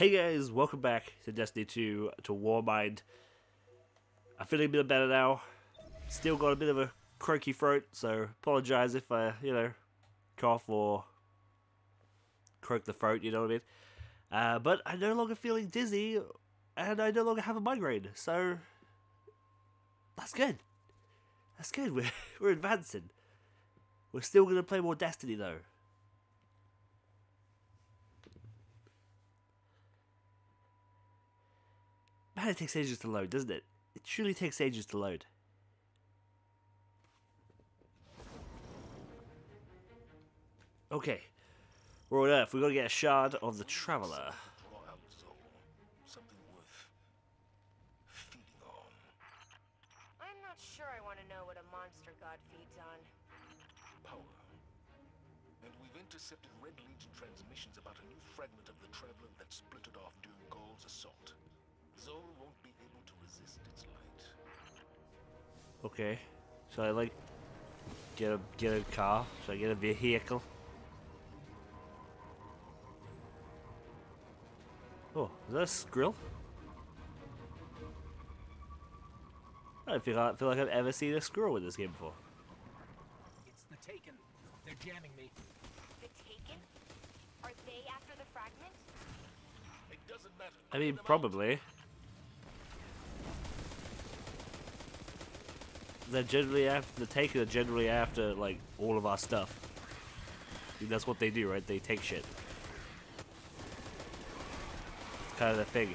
Hey guys, welcome back to Destiny 2, to Warmind. I'm feeling a bit better now. Still got a bit of a croaky throat, so apologise if I, cough or croak the throat, you know what I mean? But I'm no longer feeling dizzy, and I no longer have a migraine, so that's good. That's good, we're advancing. We're still going to play more Destiny though. Man, it takes ages to load, doesn't it? It truly takes ages to load. Okay. We're on Earth. We've got to get a shard of the Traveler. Something worth feeding on. I'm not sure I want to know what a monster god feeds on. Power. And we've intercepted Red Legion transmissions about a new fragment of the Traveler that splintered off during Gaul's assault. Zoal won't be able to resist its light. Okay, so I like get a car. So I get a vehicle. Oh, is that a Skrill? I don't feel like I've ever seen a Skrill in this game before. It's the Taken. They're jamming me. The Taken? Are they after the fragment? It doesn't matter. I mean, probably. They're generally after the Taken. Are generally after like all of our stuff. I mean, that's what they do, right? They take shit. It's kind of the thing.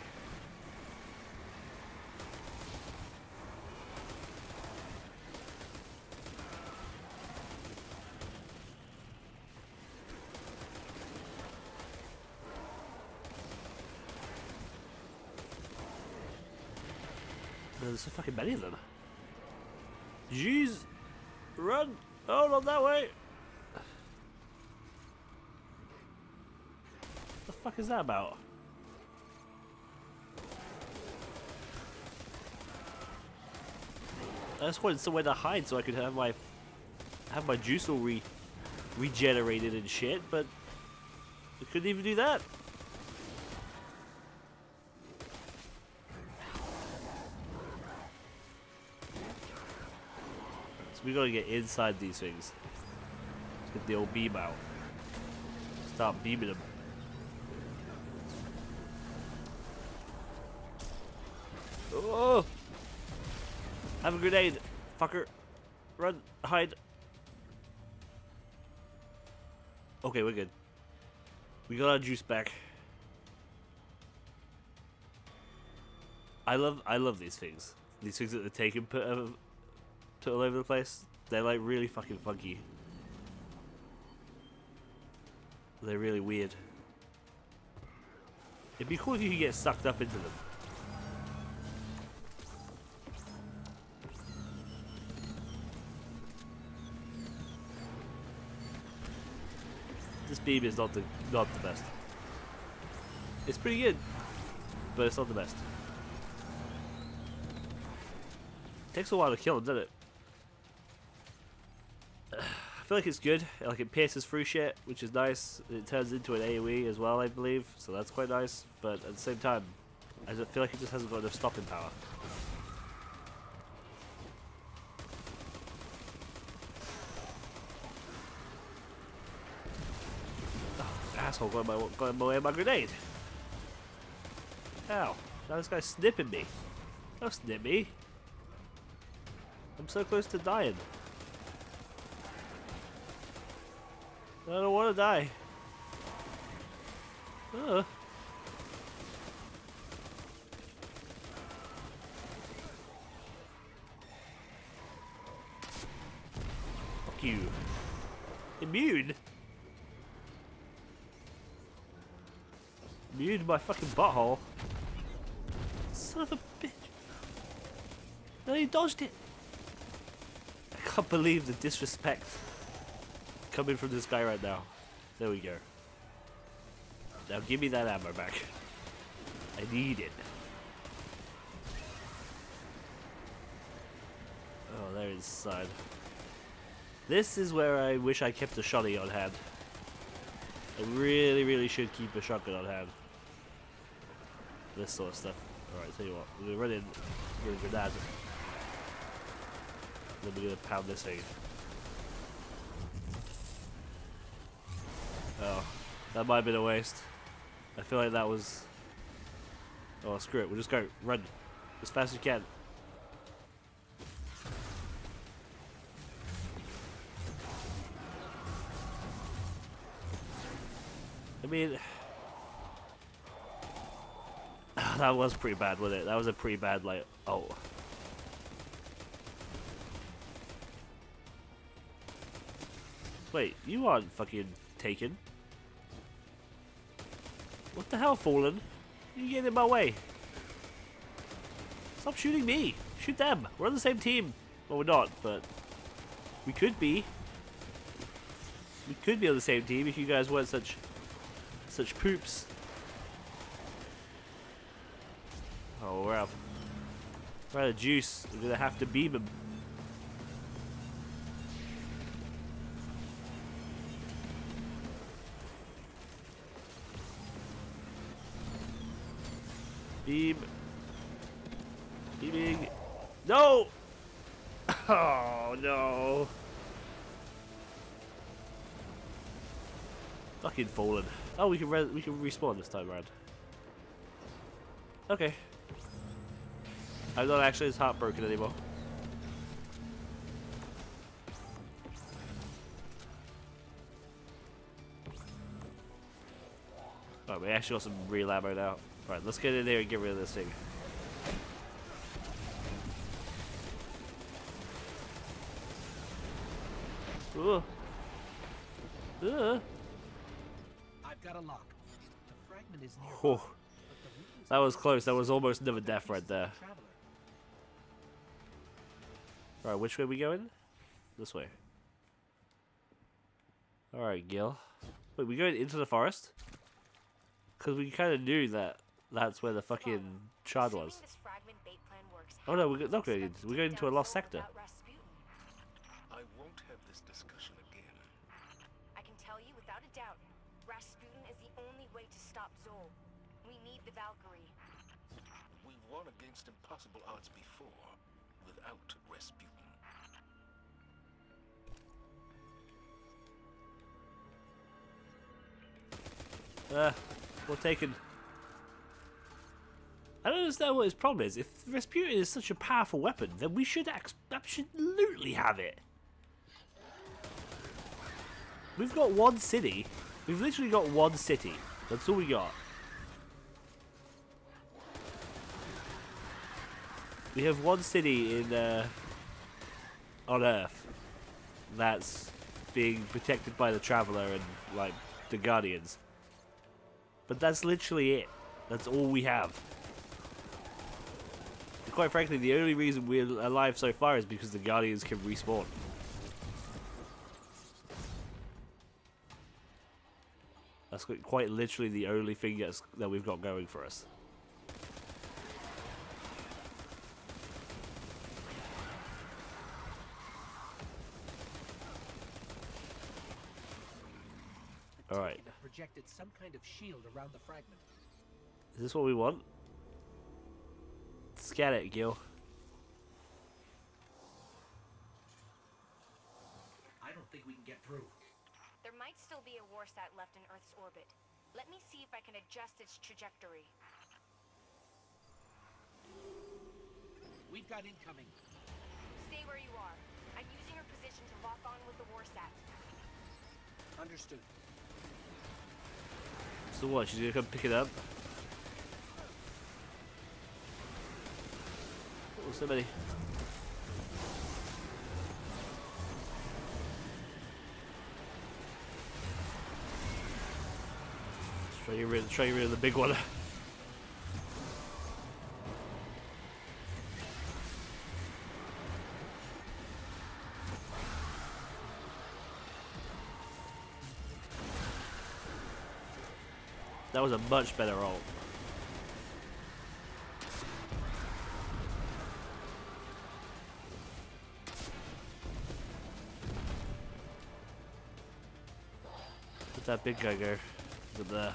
There's so fucking many of them. Jeez, run! Oh, not that way! What the fuck is that about? I just wanted somewhere to hide so I could have my juice all regenerated and shit, but I couldn't even do that. We gotta get inside these things. Let's get the old beam out. Start beaming them. Oh! Have a grenade, fucker. Run, hide. Okay, we're good. We got our juice back. I love these things. These things that the Taken put all over the place. They're like really fucking funky. They're really weird. It'd be cool if you could get sucked up into them. This beam is not the best. It's pretty good, but it's not the best. It takes a while to kill them, doesn't it? I feel like it's good, like it pierces through shit, which is nice. It turns into an AoE as well, I believe, so that's quite nice, but at the same time, I just feel like it just hasn't got enough stopping power. Oh, asshole, got away my grenade! Ow, now this guy's snipping me. Don't snip me! I'm so close to dying. I don't want to die. Fuck you. Immune my fucking butthole. Son of a bitch. No, you dodged it. I can't believe the disrespect coming from this guy right now. There we go. Now give me that ammo back. I need it. Oh, they're inside. This is where I wish I kept a shotty on hand. I really should keep a shotgun on hand. this sort of stuff. Alright, tell you what, we're running with a grenade. Then we're going to pound this thing. Oh, that might have been a waste. I feel like that was... Oh, screw it, we'll just go, run, as fast as you can. I mean... That was pretty bad, wasn't it? That was a pretty bad, like, oh. Wait, you aren't fucking Taken. What the hell, Fallen? You get in my way. Stop shooting me. Shoot them. We're on the same team. Well, we're not, but we could be. We could be on the same team if you guys weren't such poops. Oh, we're out. We're out of juice. We're gonna have to beam him. Beam. Beaming. No! Oh, no. Fucking Fallen. Oh, we can respawn this time around. Okay. I'm not actually as heartbroken anymore. Alright, we actually got some real ammo now. Alright, let's get in there and get rid of this thing. Ooh. I've got a lock. The fragment is near. Oh. That was close. That was almost never death right there. Alright, which way are we going? This way. Alright, Gil. Wait, we going into the forest? Because we kind of knew that that's where the fucking shard was. Oh no, we're not going into. We're going into a lost sector. I won't have this discussion again. I can tell you without a doubt, Rasputin is the only way to stop Zoal. We need the Valkyrie. We won against impossible odds before. Without Rasputin. Well taken. I don't understand what his problem is. If Rasputin is such a powerful weapon, then we should absolutely have it. We've got one city. We've literally got one city. That's all we got. We have one city in on Earth that's being protected by the Traveler and like the Guardians, but that's literally it. That's all we have. And quite frankly, the only reason we're alive so far is because the Guardians can respawn. That's quite literally the only thing that we've got going for us. Alright. Projected some kind of shield around the fragment. Is this what we want? Let's get it, Gil. I don't think we can get through. There might still be a Warsat left in Earth's orbit. Let me see if I can adjust its trajectory. We've got incoming. Stay where you are. I'm using your position to lock on with the Warsat. Understood. So what, she's gonna come pick it up? Oh, so many. Try to get rid of the big one. That was a much better ult. Where'd that big guy go? Over there.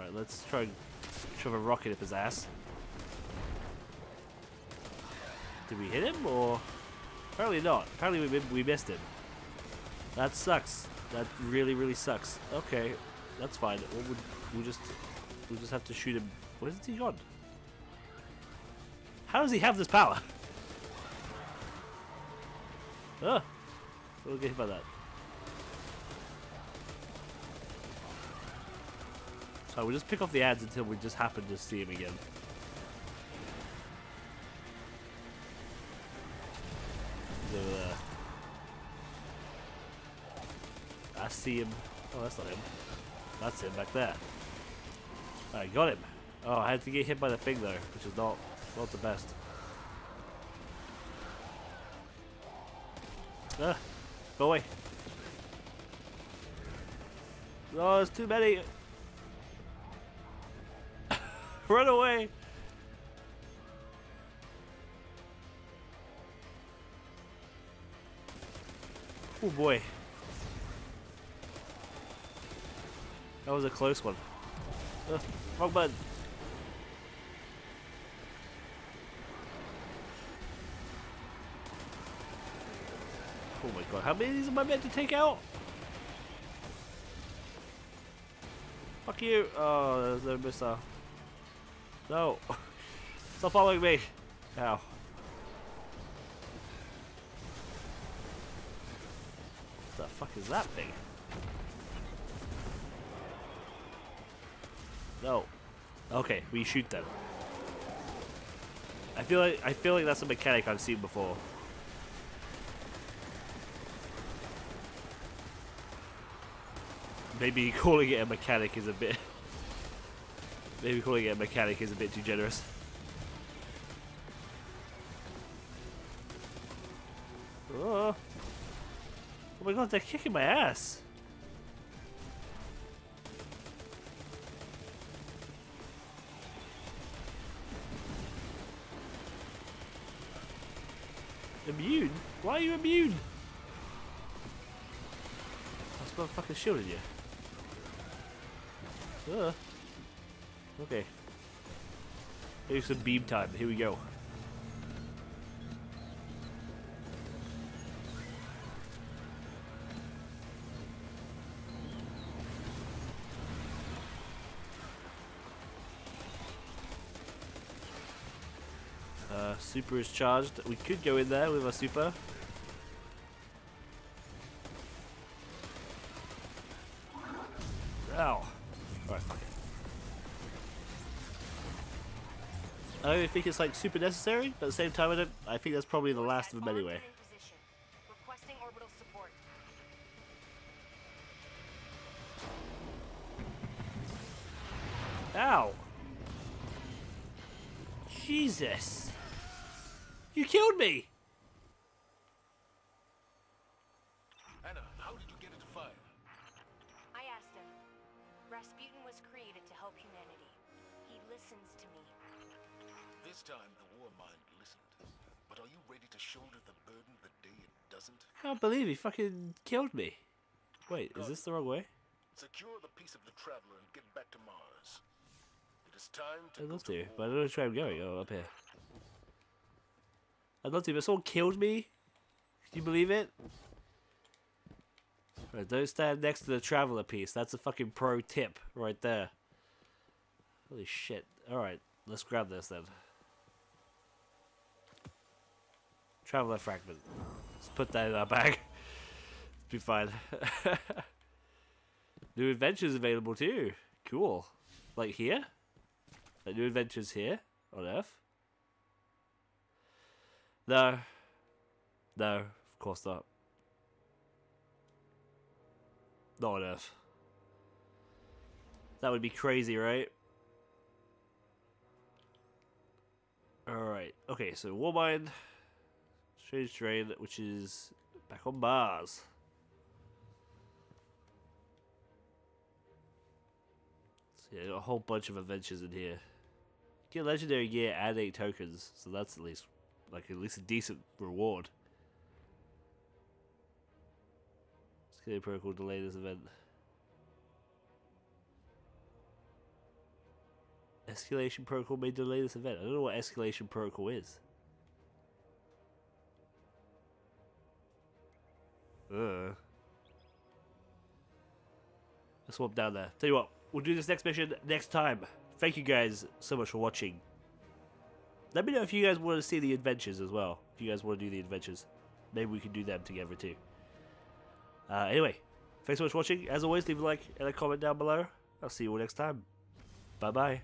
Alright, let's try and shove a rocket up his ass. Did we hit him, or...? Apparently not. Apparently we missed him. That sucks. That really, really sucks. Okay, that's fine. We'll just have to shoot him. Where's he gone? How does he have this power? Oh, we'll get hit by that. So we'll just pick off the ads until we just happen to see him again. I see him. Oh, that's not him. That's him back there. Alright, got him. Oh, I had to get hit by the thing though, which is not the best. Ah, go away. Oh, there's too many. Run away. Oh boy. That was a close one. Wrong button. Oh my god, how many of these am I meant to take out? Fuck you. Oh, there's no missile. No. Stop following me. Ow. What the fuck is that thing? No. Okay, we shoot them. I feel like that's a mechanic I've seen before. Maybe calling it a mechanic is a bit... Maybe calling it a mechanic is a bit too generous. Oh, oh my god, they're kicking my ass! Immune? Why are you immune? That's what fucking shielded you. Okay. Maybe some beam time. Here we go. Super is charged. We could go in there with our super. Ow. Alright, fuck it. I don't even think it's like super necessary, but at the same time I think that's probably the last of them anyway. Ow! Jesus! You killed me! Anna, how did you get it to fire? I asked him. Rasputin was created to help humanity. He listens to me. This time the Warmind listened. But are you ready to shoulder the burden the day it doesn't? I can't believe he fucking killed me. Wait, is this the wrong way? Secure the piece of the Traveler and get back to Mars. It is time to... I'd love to, but I don't know which way I'm going. Oh, up here. I'd love to, but someone killed me. Can you believe it? Right, don't stand next to the Traveler piece. That's a fucking pro tip right there. Holy shit. Alright, let's grab this then. Traveler fragment. Let's put that in our bag. Be fine. New adventures available too. Cool. Like here? Like new adventures here on Earth? No. No, of course not. Not on Earth. That would be crazy, right? Alright. Okay, so Warmind. Strange terrain, which is back on Mars. So yeah, got a whole bunch of adventures in here. Get legendary gear and 8 tokens, so that's at least... Like, at least a decent reward. Escalation protocol delay this event. Escalation protocol may delay this event. I don't know what escalation protocol is. Let's swap down there. Tell you what, we'll do this next mission next time. Thank you guys so much for watching. Let me know if you guys want to see the adventures as well. If you guys want to do the adventures, maybe we can do them together too. Anyway, thanks so much for watching. As always, leave a like and a comment down below. I'll see you all next time. Bye bye.